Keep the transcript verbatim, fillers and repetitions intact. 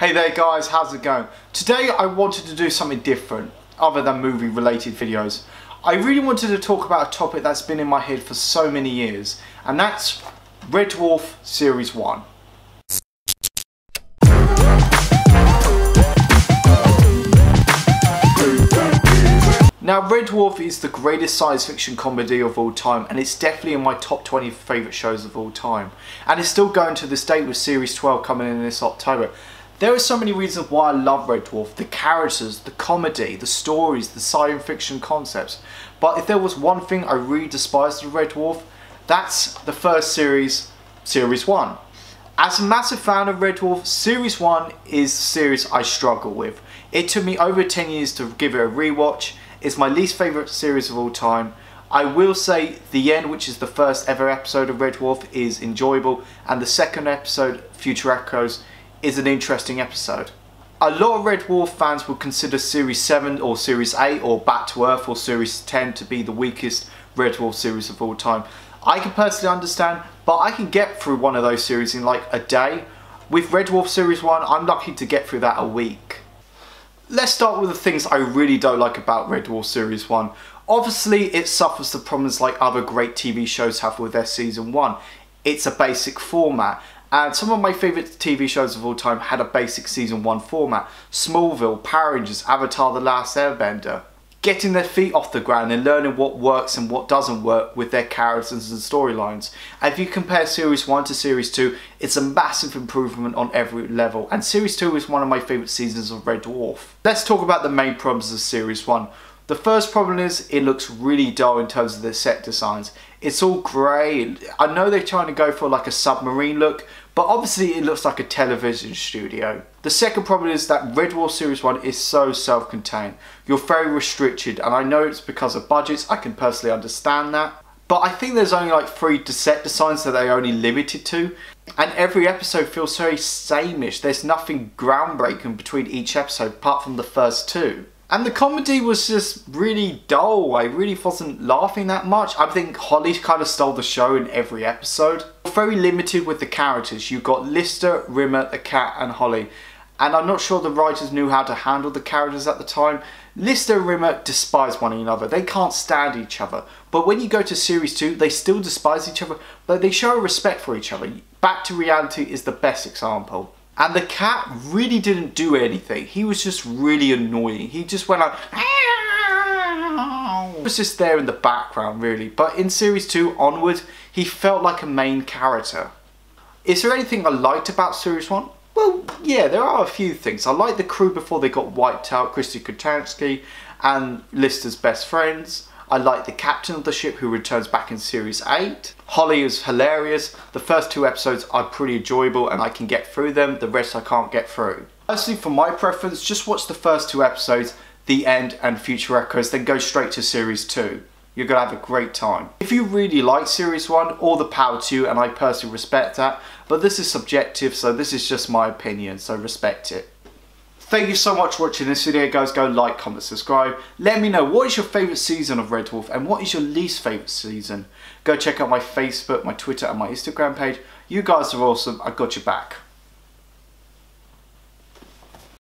Hey there guys, how's it going? Today I wanted to do something different, other than movie related videos. I really wanted to talk about a topic that's been in my head for so many years, and that's Red Dwarf Series one. Now Red Dwarf is the greatest science fiction comedy of all time, and it's definitely in my top twenty favourite shows of all time. And it's still going to this day with Series twelve coming in this October. There are so many reasons why I love Red Dwarf: the characters, the comedy, the stories, the science fiction concepts. But if there was one thing I really despised of Red Dwarf, that's the first series, Series one. As a massive fan of Red Dwarf, Series one is the series I struggle with. It took me over ten years to give it a rewatch. It's my least favourite series of all time. I will say The End, which is the first ever episode of Red Dwarf, is enjoyable, and the second episode, Future Echoes, is an interesting episode. A lot of Red Dwarf fans would consider Series seven or Series eight or Back to Earth or Series ten to be the weakest Red Dwarf series of all time. I can personally understand, but I can get through one of those series in like a day. With Red Dwarf Series one, I'm lucky to get through that a week. Let's start with the things I really don't like about Red Dwarf Series one. Obviously, it suffers the problems like other great T V shows have with their Season one. It's a basic format. And some of my favourite T V shows of all time had a basic Season one format. Smallville, Power Rangers, Avatar The Last Airbender. Getting their feet off the ground and learning what works and what doesn't work with their characters and storylines. And if you compare Series one to Series two, it's a massive improvement on every level. And Series two is one of my favourite seasons of Red Dwarf. Let's talk about the main problems of Series one. The first problem is it looks really dull in terms of the set designs. It's all grey. I know they're trying to go for like a submarine look, but obviously it looks like a television studio. The second problem is that Red Dwarf Series one is so self-contained. You're very restricted, and I know it's because of budgets. I can personally understand that. But I think there's only like three set designs that they're only limited to. And every episode feels very sameish. There's nothing groundbreaking between each episode apart from the first two. And the comedy was just really dull. I really wasn't laughing that much. I think Holly kind of stole the show in every episode. Very limited with the characters. You got Lister, Rimmer, the Cat and Holly. And I'm not sure the writers knew how to handle the characters at the time. Lister and Rimmer despise one another. They can't stand each other. But when you go to Series two, they still despise each other, but they show a respect for each other. Back to Reality is the best example. And the Cat really didn't do anything. He was just really annoying. He just went like, Aah! He was just there in the background really. But in Series two onward, he felt like a main character. Is there anything I liked about Series one? Well, yeah, there are a few things. I liked the crew before they got wiped out, Christy Kutansky and Lister's best friends. I like the captain of the ship who returns back in Series eight. Holly is hilarious. The first two episodes are pretty enjoyable and I can get through them. The rest I can't get through. Personally, for my preference, just watch the first two episodes, The End and Future Echoes, then go straight to Series two. You're going to have a great time. If you really like Series one, all the power to you, and I personally respect that. But this is subjective, so this is just my opinion, so respect it. Thank you so much for watching this video guys. Go like, comment, subscribe. Let me know what is your favourite season of Red Dwarf and what is your least favourite season. Go check out my Facebook, my Twitter and my Instagram page. You guys are awesome. I got your back.